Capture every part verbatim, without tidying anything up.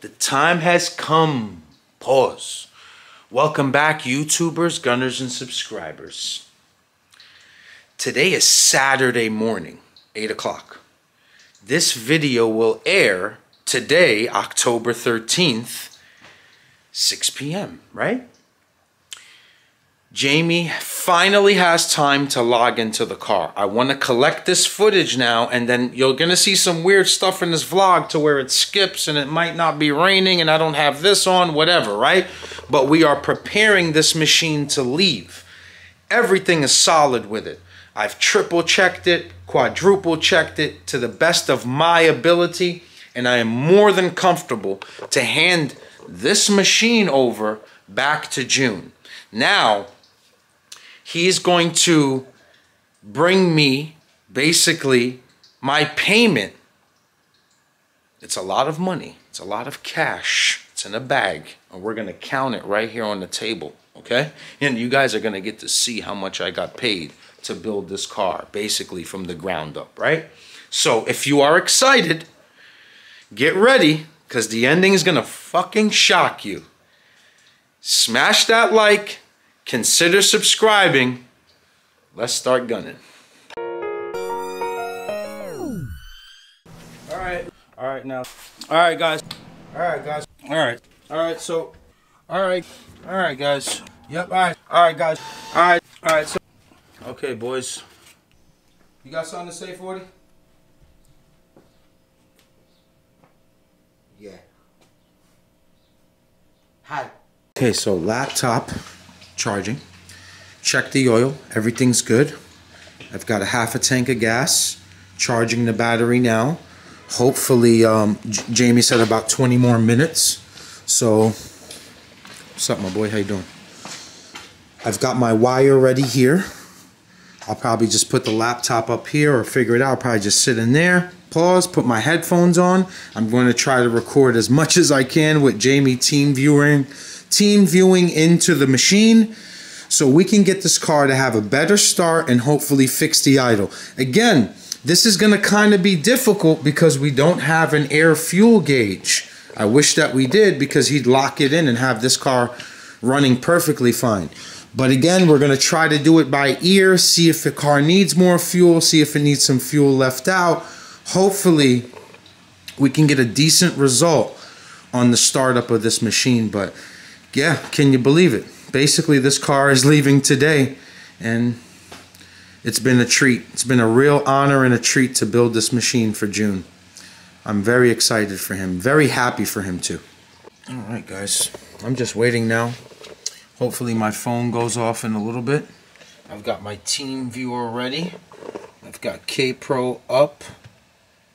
The time has come. Pause. Welcome back, YouTubers, gunners, and subscribers. Today is Saturday morning, eight o'clock. This video will air today, October thirteenth, six p m, right? Jamie finally has time to log into the car. I want to collect this footage now, and then you're going to see some weird stuff in this vlog to where it skips and it might not be raining and I don't have this on, whatever, right? But we are preparing this machine to leave. Everything is solid with it. I've triple checked it, quadruple checked it to the best of my ability, and I am more than comfortable to hand this machine over back to Jun. Now, he's going to bring me, basically, my payment. It's a lot of money. It's a lot of cash. It's in a bag. And we're going to count it right here on the table, okay? And you guys are going to get to see how much I got paid to build this car, basically from the ground up, right? So if you are excited, get ready, because the ending is going to fucking shock you. Smash that like. Consider subscribing. Let's start gunning. All right. All right now. All right, guys. All right, guys. All right. All right, so. All right. All right, guys. Yep. All right. All right, guys. All right. All right, so. Okay, boys. You got something to say, forty? Yeah. Hi. Okay, so laptop. Charging, check the oil, everything's good. I've got a half a tank of gas, charging the battery now. Hopefully, um, Jamie said about twenty more minutes. So, what's up, my boy, how you doing? I've got my wire ready here. I'll probably just put the laptop up here or figure it out. I'll probably just sit in there, pause, put my headphones on. I'm going to try to record as much as I can with Jamie team viewing. Team viewing into the machine so we can get this car to have a better start and hopefully fix the idle. Again, this is going to kind of be difficult because we don't have an air fuel gauge. I wish that we did, because he'd lock it in and have this car running perfectly fine. But again, we're going to try to do it by ear, see if the car needs more fuel, see if it needs some fuel left out. Hopefully, we can get a decent result on the startup of this machine, but yeah, can you believe it? Basically, this car is leaving today, and it's been a treat. It's been a real honor and a treat to build this machine for Jun. I'm very excited for him. Very happy for him, too. All right, guys. I'm just waiting now. Hopefully, my phone goes off in a little bit. I've got my team viewer ready. I've got K-Pro up,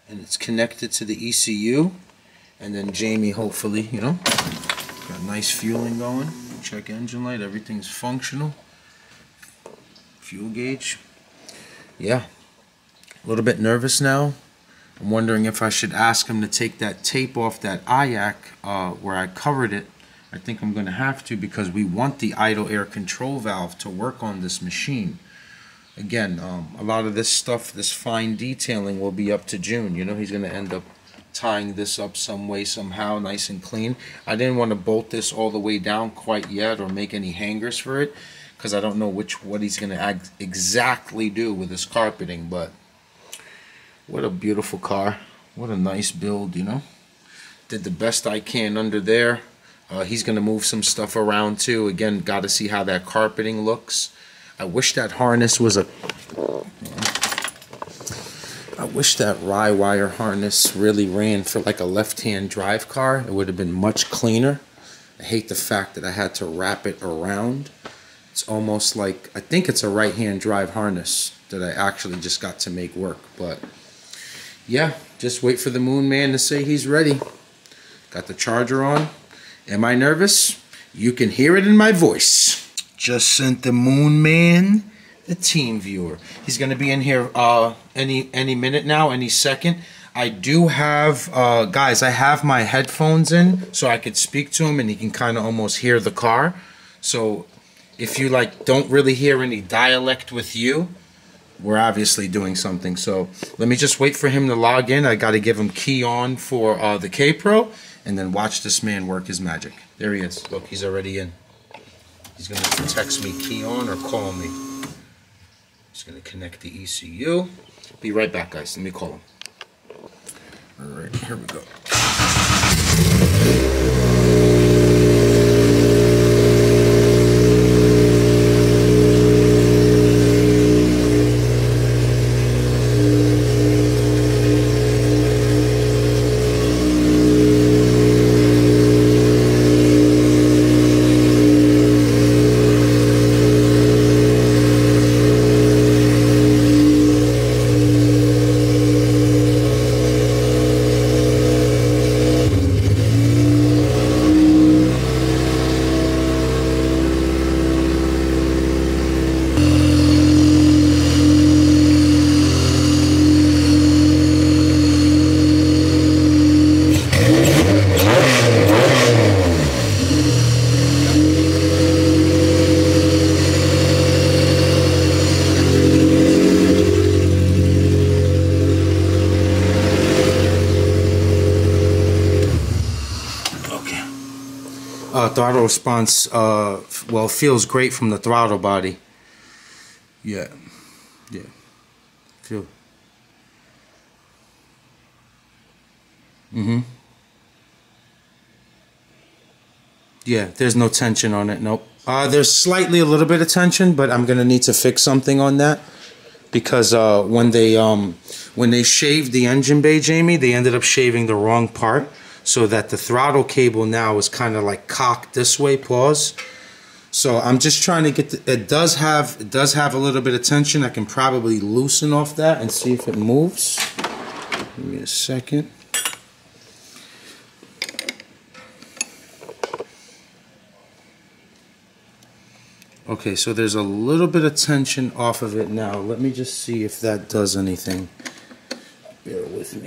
and it's connected to the E C U. And then Jamie, hopefully, you know. Got nice fueling going. Check engine light. Everything's functional. Fuel gauge. Yeah. A little bit nervous now. I'm wondering if I should ask him to take that tape off that I A C uh, where I covered it. I think I'm going to have to, because we want the idle air control valve to work on this machine. Again, um, a lot of this stuff, this fine detailing, will be up to Jun. You know, he's going to end up tying this up some way, somehow, nice and clean. I didn't want to bolt this all the way down quite yet or make any hangers for it, because I don't know which what he's going to exactly do with his carpeting. But what a beautiful car. What a nice build, you know. Did the best I can under there. Uh, he's going to move some stuff around too. Again, got to see how that carpeting looks. I wish that harness was a... I wish that rye wire harness really ran for like a left-hand drive car. It would have been much cleaner. I hate the fact that I had to wrap it around. It's almost like, I think it's a right-hand drive harness that I actually just got to make work. But yeah, just wait for the moon man to say he's ready. Got the charger on. Am I nervous? You can hear it in my voice. Just sent the moon man the team viewer. He's going to be in here uh, any any minute now, any second. I do have, uh, guys, I have my headphones in so I could speak to him and he can kind of almost hear the car. So if you like don't really hear any dialect with you, we're obviously doing something. So let me just wait for him to log in. I got to give him key on for uh, the K-Pro, and then watch this man work his magic. There he is. Look, he's already in. He's going to text me key on or call me. He's going to connect the E C U. Be right back, guys. Let me call him. All right, here we go. Uh, throttle response, uh, well, feels great from the throttle body. Yeah, yeah, feel. Mm-hmm. Yeah, there's no tension on it, nope. Uh, there's slightly a little bit of tension, but I'm gonna need to fix something on that because uh, when they um, when they shaved the engine bay, Jamie, they ended up shaving the wrong part. So that the throttle cable now is kind of like cocked this way, pause. So I'm just trying to get the, it does have it does have a little bit of tension. I can probably loosen off that and see if it moves. Give me a second. Okay, so there's a little bit of tension off of it now. Let me just see if that does anything. Bear with me.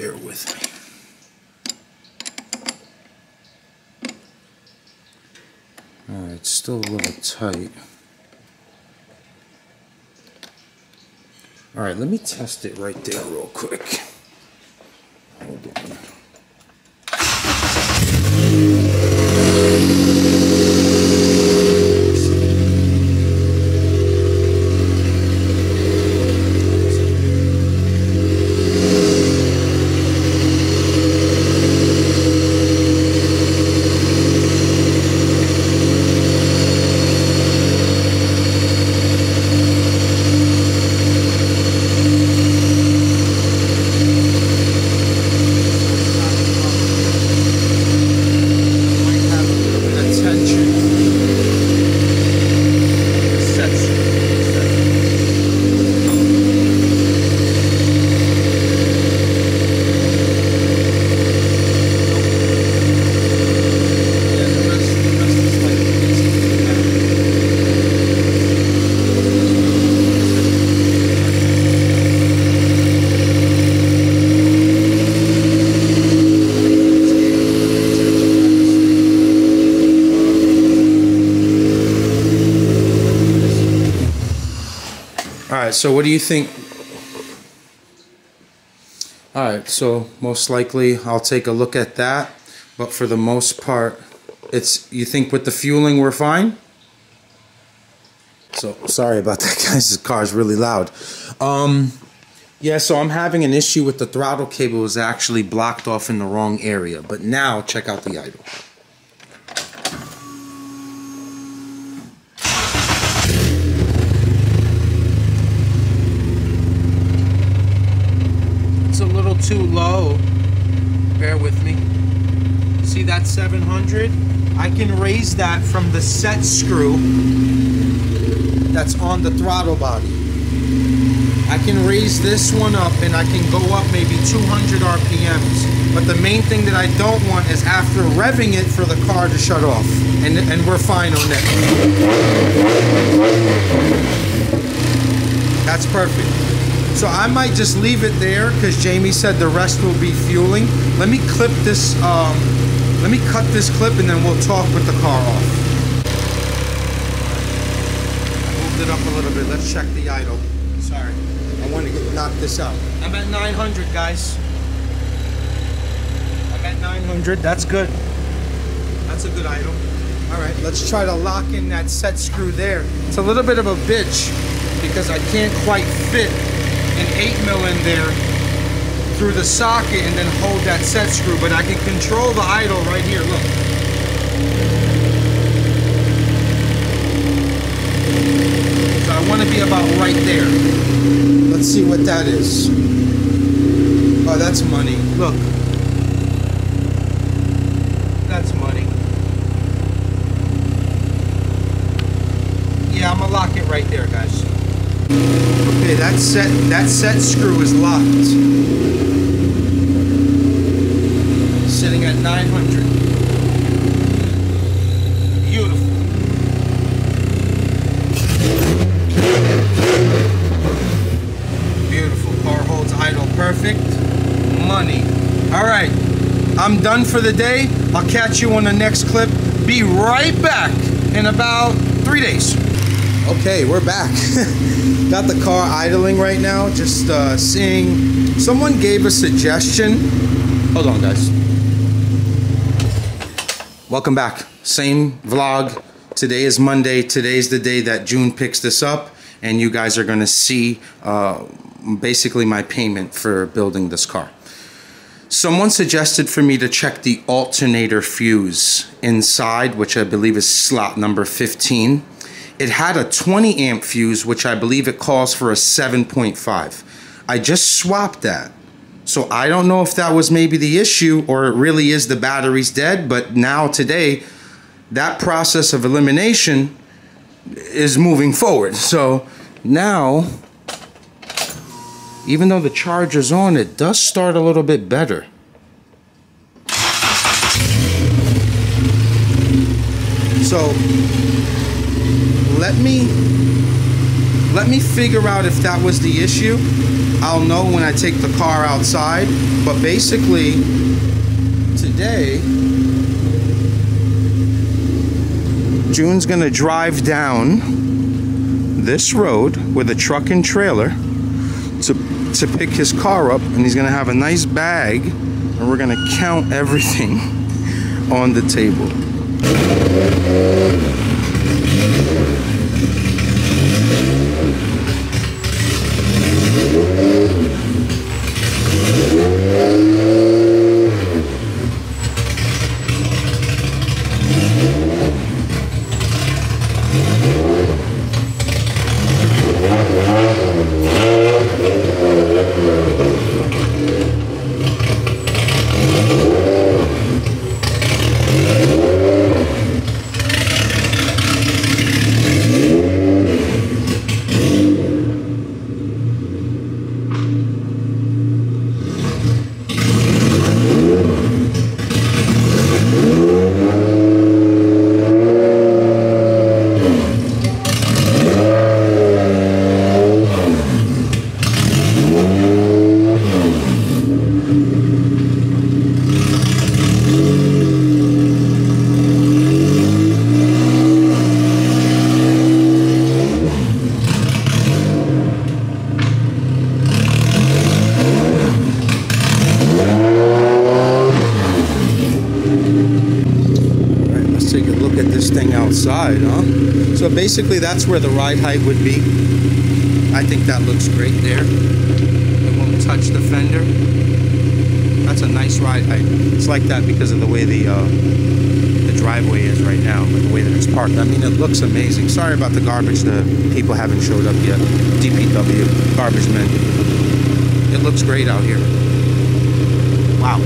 Bear with me. All right, it's still a little tight. All right, let me test it right there real quick. Hold on. So what do you think? All right, so most likely I'll take a look at that, but for the most part, it's, you think with the fueling we're fine? So sorry about that, guys, this car is really loud. Um, yeah, so I'm having an issue with the throttle cable. It was actually blocked off in the wrong area, but now check out the idle. Too low. Bear with me. See that seven hundred? I can raise that from the set screw that's on the throttle body. I can raise this one up and I can go up maybe two hundred R P Ms. But the main thing that I don't want is after revving it for the car to shut off. And, and we're fine on that. That's perfect. So I might just leave it there because Jamie said the rest will be fueling. Let me clip this, um, let me cut this clip and then we'll talk with the car off. I moved it up a little bit. Let's check the idle. Sorry, I want to knock this out. I'm at nine hundred, guys. nine hundred. That's good. That's a good item. All right, let's try to lock in that set screw there. It's a little bit of a bitch because I can't quite fit an eight mil in there through the socket and then hold that set screw, but I can control the idle right here. Look. So I want to be about right there. Let's see what that is. Oh, that's money. Look. That's money. Yeah, I'm gonna lock it right there, guys. Okay, that set that set screw is locked. Sitting at nine hundred. Beautiful. Beautiful. Car holds idle. Perfect. Money. All right. I'm done for the day. I'll catch you on the next clip. Be right back in about three days. Okay, we're back. Got the car idling right now. Just uh, seeing. Someone gave a suggestion. Hold on, guys. Welcome back. Same vlog. Today is Monday. Today's the day that June picks this up, and you guys are going to see uh, basically my payment for building this car. Someone suggested for me to check the alternator fuse inside, which I believe is slot number fifteen. It had a twenty amp fuse, which I believe it calls for a seven point five. I just swapped that. So I don't know if that was maybe the issue or it really is the battery's dead, but now today, that process of elimination is moving forward. So now, even though the charger's on, it does start a little bit better. So let me let me figure out if that was the issue. I'll know when I take the car outside, but basically today Jun's gonna drive down this road with a truck and trailer to, to pick his car up, and he's gonna have a nice bag, and we're gonna count everything on the table. Side, huh? So basically that's where the ride height would be. I think that looks great there. It won't touch the fender. That's a nice ride height. It's like that because of the way the uh, the driveway is right now, but the way that it's parked. I mean, it looks amazing. Sorry about the garbage. The people haven't showed up yet. D P W, garbage men. It looks great out here. Wow.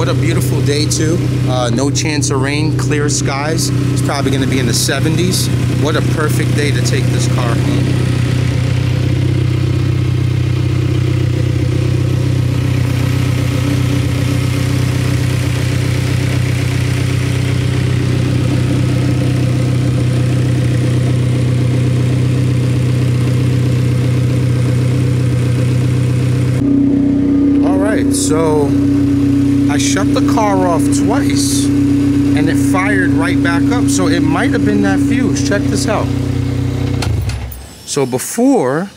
What a beautiful day too. Uh, no chance of rain, clear skies. It's probably gonna be in the seventies. What a perfect day to take this car home. All right, so I shut the car off twice and it fired right back up, so it might have been that fuse. Check this out. So before,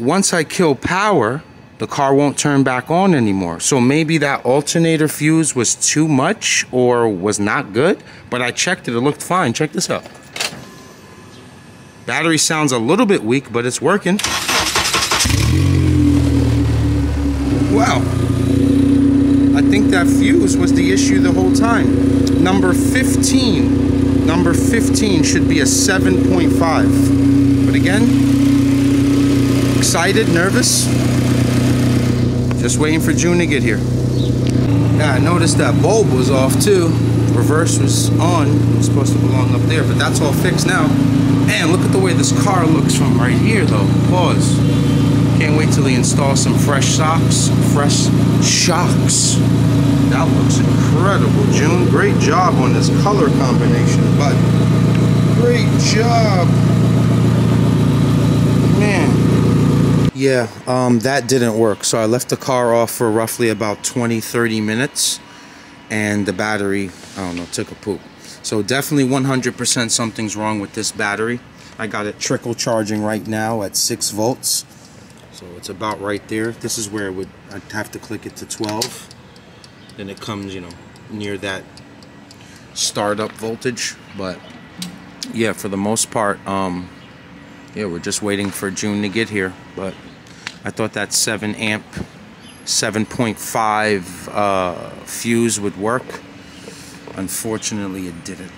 once I kill power, the car won't turn back on anymore. So maybe that alternator fuse was too much or was not good, but I checked it, it looked fine. Check this out. Battery sounds a little bit weak, but it's working. Wow. I think that fuse was the issue the whole time. Number fifteen, number fifteen should be a seven point five. But again, excited, nervous. Just waiting for June to get here. Yeah, I noticed that bulb was off too. Reverse was on. It was supposed to belong up there, but that's all fixed now. Man, look at the way this car looks from right here though. Pause. Can't wait till they install some fresh socks. Fresh shocks. That looks incredible, June. Great job on this color combination, bud. Great job. Man. Yeah, um, that didn't work. So I left the car off for roughly about twenty, thirty minutes, and the battery, I don't know, took a poop. So definitely one hundred percent something's wrong with this battery. I got it trickle charging right now at six volts. So it's about right there. This is where it would, I'd have to click it to twelve. Then it comes, you know, near that startup voltage. But yeah, for the most part, um, yeah, we're just waiting for June to get here. But I thought that seven amp, seven point five uh, fuse would work. Unfortunately, it didn't.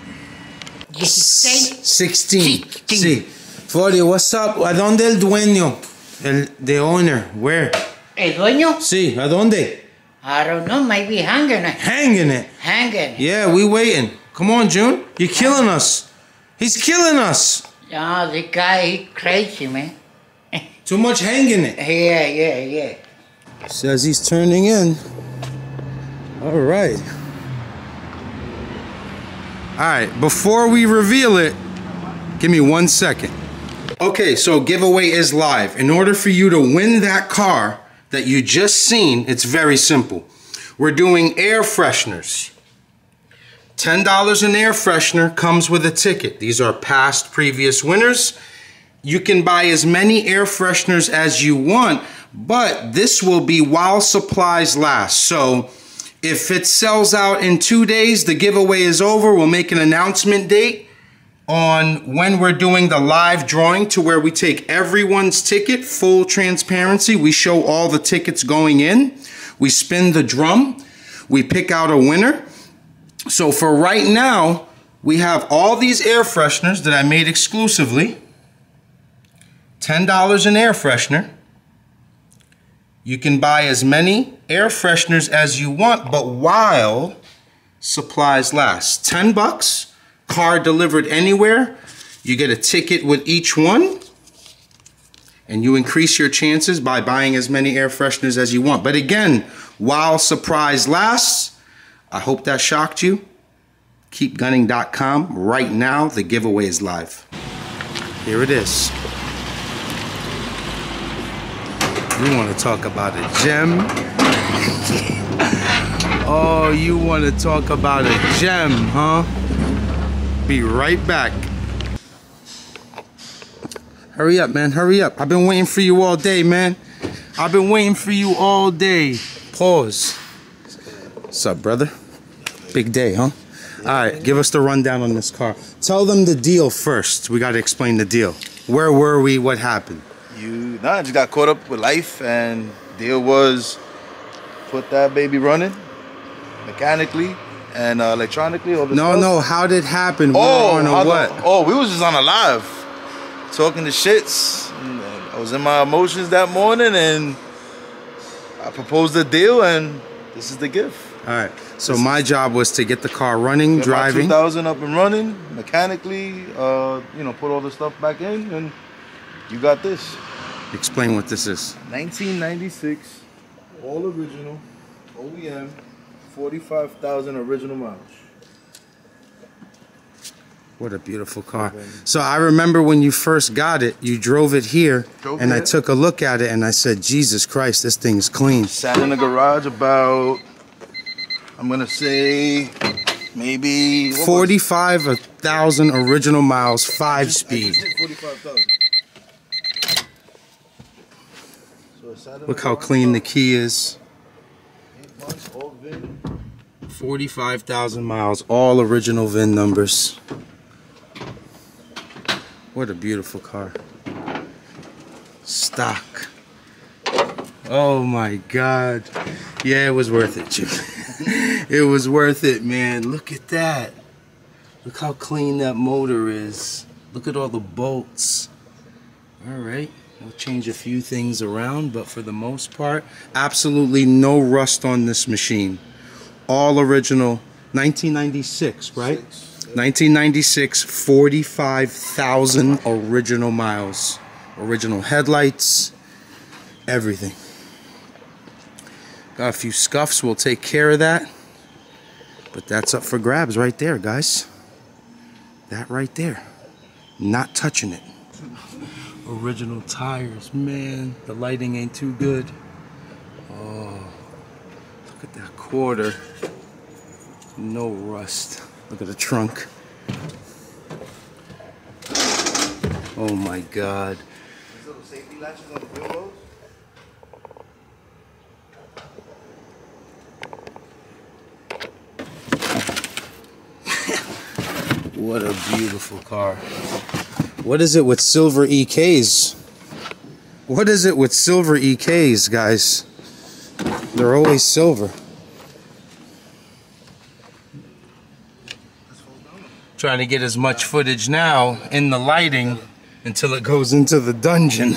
sixteen. Sí. forty, what's up? ¿A dónde el dueño? El, the owner, where? ¿El dueño? Sí, ¿a dónde? I don't know, maybe hanging it. Hanging it? Hanging it. Yeah, we waiting. Come on, June. You're killing us. He's killing us. Oh, the guy, he crazy, man. Too much hanging it. Yeah, yeah, yeah. Says he's turning in. All right. All right, before we reveal it, give me one second. Okay, so giveaway is live. In order for you to win that car that you just seen, it's very simple. We're doing air fresheners. ten dollars an air freshener comes with a ticket. These are past previous winners. You can buy as many air fresheners as you want, but this will be while supplies last. So if it sells out in two days, the giveaway is over. We'll make an announcement date on when we're doing the live drawing to where we take everyone's ticket, full transparency. We show all the tickets going in. We spin the drum. We pick out a winner. So for right now, we have all these air fresheners that I made exclusively. ten dollars an air freshener. You can buy as many air fresheners as you want, but while supplies last. ten bucks, car delivered anywhere. You get a ticket with each one, and you increase your chances by buying as many air fresheners as you want. But again, while supplies lasts. I hope that shocked you. keep gunning dot com. Right now, the giveaway is live. Here it is. You want to talk about a gem? Oh, you want to talk about a gem, huh? Be right back. Hurry up, man. Hurry up. I've been waiting for you all day, man. I've been waiting for you all day. Pause. What's up, brother? Big day, huh? All right, give us the rundown on this car. Tell them the deal first. We got to explain the deal. Where were we? What happened? You, nah, I just got caught up with life, and deal was put that baby running mechanically and uh, electronically. Over no, stuff. no, how did it happen? We oh, were on a what? The, oh, we was just on a live talking the shits. And, and I was in my emotions that morning, and I proposed a deal, and this is the gift. All right. So this my job was to get the car running, driving. two thousand up and running, mechanically, uh, you know, put all the stuff back in, and you got this. Explain what this is. nineteen ninety-six, all original, O E M, forty-five thousand original miles. What a beautiful car. So I remember when you first got it, you drove it here, drove and it. I took a look at it, and I said, Jesus Christ, this thing's clean. Sat in the garage about... I'm gonna say maybe forty-five thousand original miles, five speed. I just, I just did forty-five thousand. Look how clean the key is. forty-five thousand miles, all original V I N numbers. What a beautiful car. Stock. Oh my God. Yeah, it was worth it, Jim. It was worth it, man. Look at that. Look how clean that motor is. Look at all the bolts. All right. We'll change a few things around, but for the most part, absolutely no rust on this machine. All original, nineteen ninety-six, right? nineteen ninety-six, forty-five thousand original miles. Original headlights, everything. Got a few scuffs, we'll take care of that. But that's up for grabs right there, guys. That right there. Not touching it. Original tires, man. The lighting ain't too good. Oh, look at that quarter. No rust. Look at the trunk. Oh my God. These little safety latches on the windows. What a beautiful car. What is it with silver E Ks? What is it with silver E Ks, guys? They're always silver. Trying to get as much footage now in the lighting until it goes into the dungeon.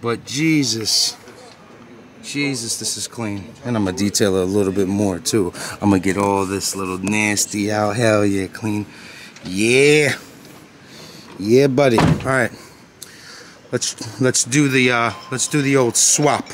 But Jesus, Jesus, this is clean. And I'm gonna detail it a little bit more too. I'm gonna get all this little nasty out. Hell yeah, clean. Yeah. Yeah, buddy. All right, let's let's do the uh, let's do the old swap.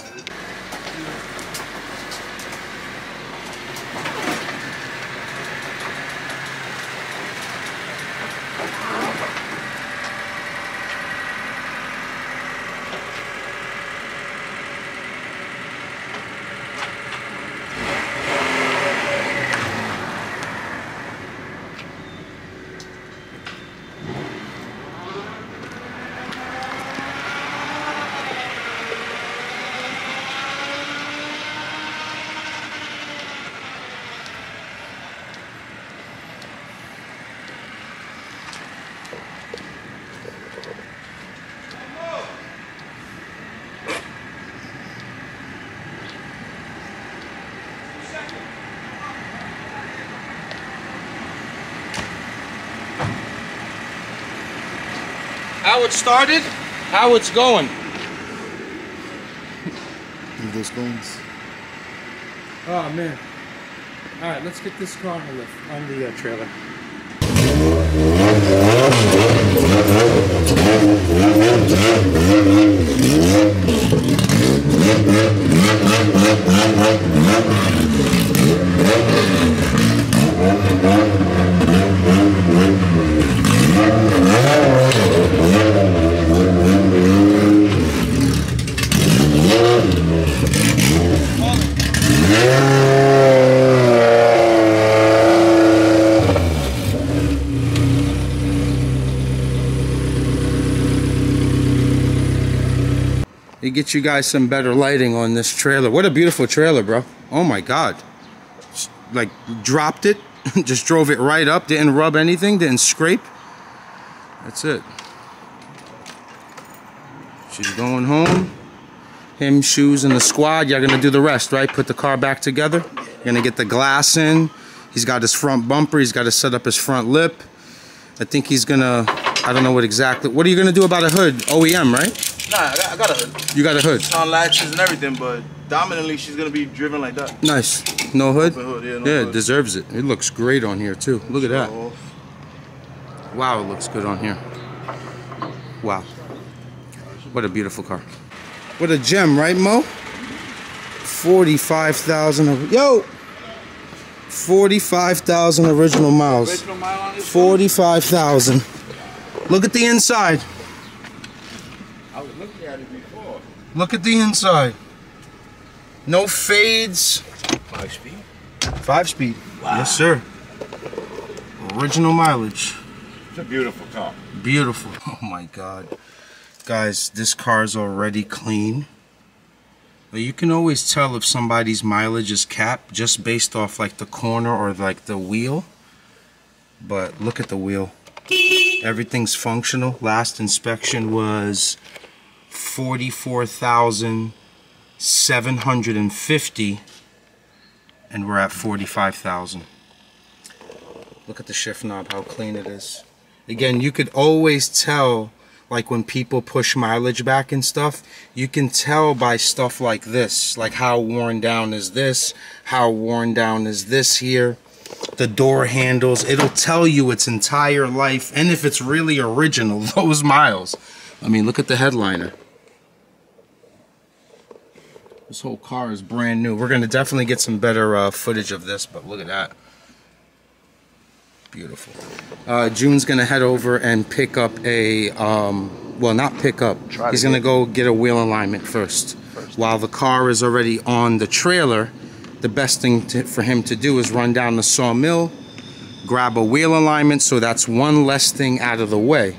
How it started, how it's going. Leave those cones. Oh man. All right, let's get this car on the, on the uh, trailer. Get you guys some better lighting on this trailer. What a beautiful trailer, bro. Oh my God. Just, like, dropped it, just drove it right up, didn't rub anything, didn't scrape. That's it. She's going home. Him, shoes, and the squad. Y'all gonna do the rest, right? Put the car back together. You're gonna get the glass in. He's got his front bumper, he's got to set up his front lip. I think he's gonna, I don't know what exactly. What are you gonna do about a hood? O E M, right? Nah, I got, I got a hood. You got a hood? On latches and everything, but dominantly she's going to be driven like that. Nice. No hood? hood yeah, no yeah hood. It deserves it. It looks great on here, too. Look at that. Wow, it looks good on here. Wow. What a beautiful car. What a gem, right, Mo? forty-five thousand. Yo! forty-five thousand original miles. Original mile on this forty-five thousand. Look at the inside. Look at the inside. No fades. Five speed. Five speed. Wow. Yes, sir. Original mileage. It's a beautiful car. Beautiful. Oh my God. Guys, this car is already clean. You can always tell if somebody's mileage is capped just based off like the corner or like the wheel. But look at the wheel. Everything's functional. Last inspection was forty-four thousand seven hundred fifty and we're at forty-five thousand. Look at the shift knob, how clean it is. Again, you could always tell, like when people push mileage back and stuff, you can tell by stuff like this, like how worn down is this, how worn down is this here, the door handles. It'll tell you its entire life, and if it's really original, those miles. I mean, look at the headliner. This whole car is brand new. We're gonna definitely get some better uh, footage of this, but look at that. Beautiful. Uh, Jun's gonna head over and pick up a, um, well not pick up, Try he's gonna go get a wheel alignment first. first. While the car is already on the trailer, the best thing to, for him to do is run down the sawmill, grab a wheel alignment, so that's one less thing out of the way.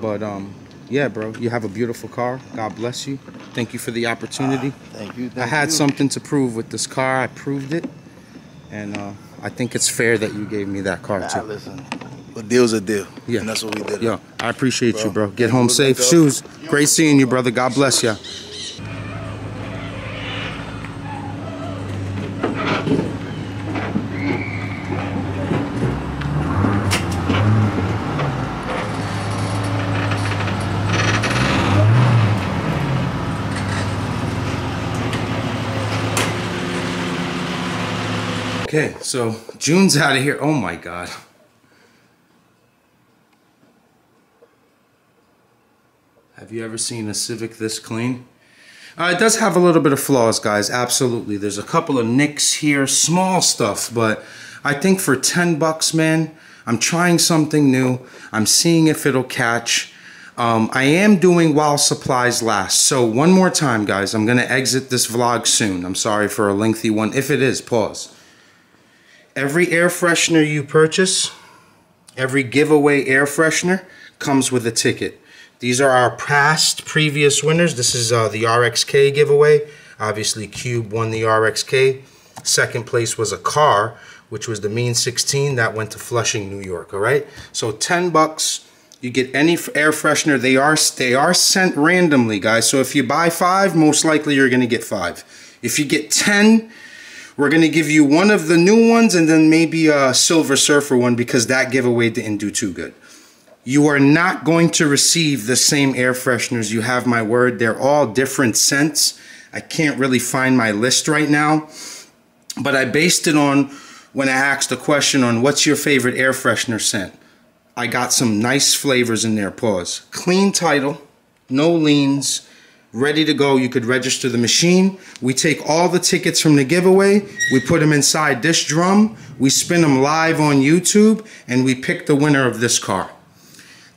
But um, yeah, bro, you have a beautiful car. God bless you. Thank you for the opportunity. Uh, thank you. Thank I had you. something to prove with this car. I proved it, and uh, I think it's fair that you gave me that car nah, too. Listen, a deal's a deal. Yeah, and that's what we did. Yeah, I appreciate bro. you, bro. Get home safe. Shoes. Great seeing you, brother. God bless ya. Okay, so Jun's out of here. Oh my God. Have you ever seen a Civic this clean? Uh, it does have a little bit of flaws, guys. Absolutely. There's a couple of nicks here, small stuff, but I think for ten bucks, man, I'm trying something new. I'm seeing if it'll catch. Um, I am doing while supplies last. So one more time, guys, I'm going to exit this vlog soon. I'm sorry for a lengthy one. If it is, pause. Every air freshener you purchase, every giveaway air freshener comes with a ticket. These are our past previous winners. This is uh, the R X K giveaway. Obviously, Cube won the R X K. Second place was a car, which was the Mean sixteen that went to Flushing, New York. All right. So ten bucks, you get any air freshener. They are they are sent randomly, guys. So if you buy five, most likely you're going to get five. If you get ten. We're going to give you one of the new ones and then maybe a Silver Surfer one because that giveaway didn't do too good. You are not going to receive the same air fresheners. You have my word. They're all different scents. I can't really find my list right now. But I based it on when I asked the question on what's your favorite air freshener scent. I got some nice flavors in there. Pause. Clean title. No liens. Ready to go. You could register the machine. We take all the tickets from the giveaway. We put them inside this drum. We spin them live on YouTube. And we pick the winner of this car.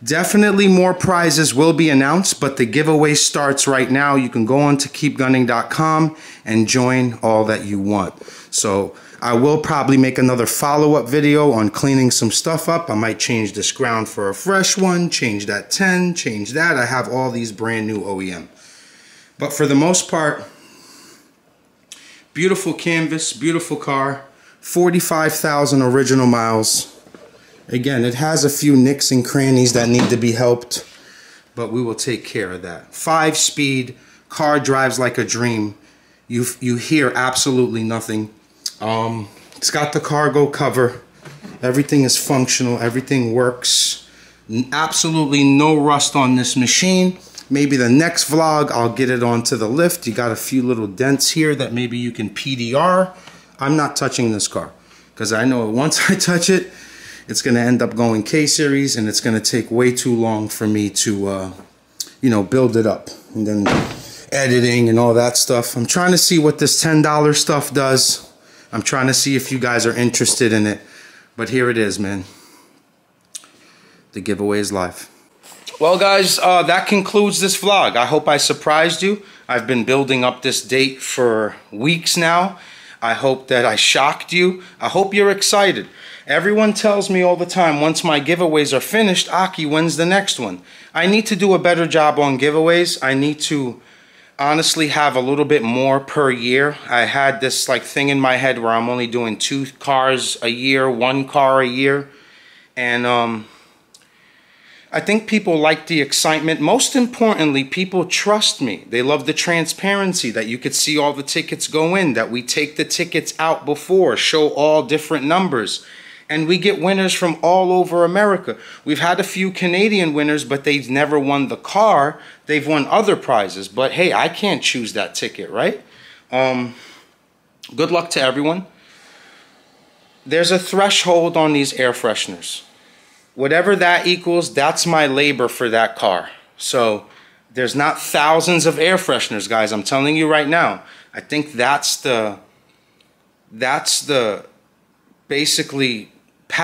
Definitely more prizes will be announced. But the giveaway starts right now. You can go on to keep gunning dot com and join all that you want. So I will probably make another follow-up video on cleaning some stuff up. I might change this ground for a fresh one. Change that ten. Change that. I have all these brand new O E M. But for the most part, beautiful canvas, beautiful car, forty-five thousand original miles. Again, it has a few nicks and crannies that need to be helped, but we will take care of that. Five speed, car drives like a dream. You, you hear absolutely nothing. Um, it's got the cargo cover. Everything is functional. Everything works. Absolutely no rust on this machine. Maybe the next vlog, I'll get it onto the lift. You got a few little dents here that maybe you can P D R. I'm not touching this car because I know once I touch it, it's going to end up going K series and it's going to take way too long for me to, uh, you know, build it up and then editing and all that stuff. I'm trying to see what this ten dollar stuff does. I'm trying to see if you guys are interested in it. But here it is, man. The giveaway is live. Well, guys, uh, that concludes this vlog. I hope I surprised you. I've been building up this date for weeks now. I hope that I shocked you. I hope you're excited. Everyone tells me all the time, once my giveaways are finished, Aki, when's the next one? I need to do a better job on giveaways. I need to honestly have a little bit more per year. I had this like thing in my head where I'm only doing two cars a year, one car a year. And um, I think people like the excitement. Most importantly, people trust me. They love the transparency that you could see all the tickets go in, that we take the tickets out before, show all different numbers. And we get winners from all over America. We've had a few Canadian winners, but they've never won the car. They've won other prizes. But hey, I can't choose that ticket, right? Um, good luck to everyone. There's a threshold on these air fresheners. Whatever that equals, that's my labor for that car. So there's not thousands of air fresheners, guys. I'm telling you right now. I think that's the, that's the basically...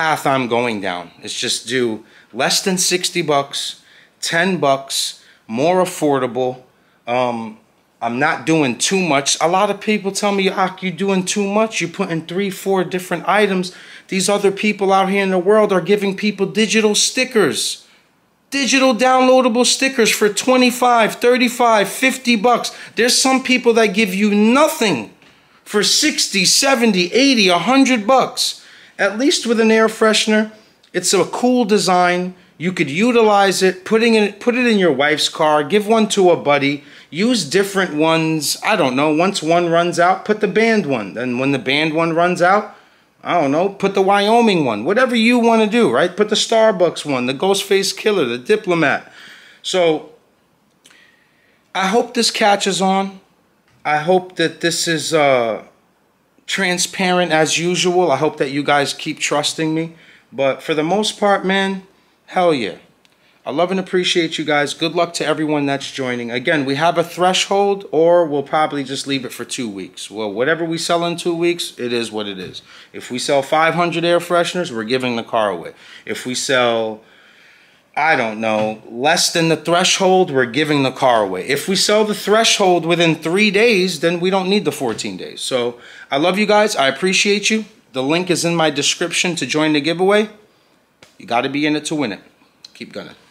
path I'm going down. It's just do less than sixty bucks, ten bucks, more affordable. Um, I'm not doing too much. A lot of people tell me, Aki, you're doing too much. You're putting three, four different items. These other people out here in the world are giving people digital stickers, digital downloadable stickers for twenty-five, thirty-five, fifty bucks. There's some people that give you nothing for sixty, seventy, eighty, a hundred bucks. At least with an air freshener, it's a cool design. You could utilize it, putting it, put it in your wife's car, give one to a buddy, use different ones. I don't know, once one runs out, put the band one. Then when the band one runs out, I don't know, put the Wyoming one. Whatever you want to do, right? Put the Starbucks one, the Ghostface Killer, the Diplomat. So I hope this catches on. I hope that this is... Uh, transparent as usual. I hope that you guys keep trusting me. But for the most part, man, hell yeah. I love and appreciate you guys. Good luck to everyone that's joining. Again, we have a threshold, or we'll probably just leave it for two weeks. Well, whatever we sell in two weeks, it is what it is. If we sell five hundred air fresheners, we're giving the car away. If we sell, I don't know, less than the threshold, we're giving the car away. If we sell the threshold within three days, then we don't need the fourteen days. So I love you guys. I appreciate you. The link is in my description to join the giveaway. You got to be in it to win it. Keep gunning.